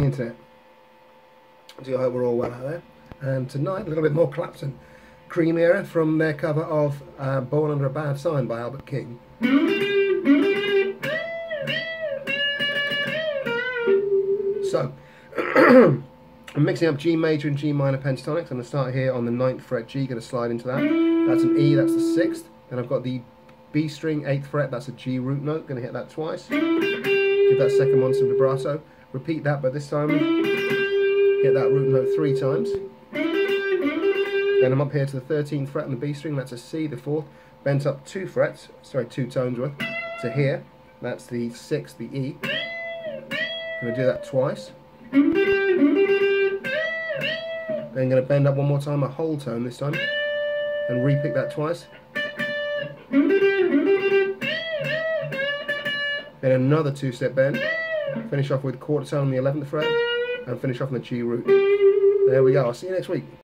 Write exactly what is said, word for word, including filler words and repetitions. internet. So I hope we're all well out there. And tonight, a little bit more Clapton. Cream era from their cover of uh, Born Under a Bad Sign by Albert King. So, I'm mixing up G major and G minor pentatonics. I'm going to start here on the ninth fret G, going to slide into that. That's an E, that's the sixth. Then I've got the B string, eighth fret, that's a G root note. Going to hit that twice. Give that second one some vibrato. Repeat that, but this time hit that root note three times. Then I'm up here to the thirteenth fret on the B string, that's a C, the fourth, bent up two frets, sorry, two tones worth, to here, that's the sixth, the E. I'm going to do that twice. Then I'm going to bend up one more time, a whole tone this time, and re-pick that twice. Then another two-step bend, finish off with quarter tone on the eleventh fret, and finish off on the G root. There we go, I'll see you next week.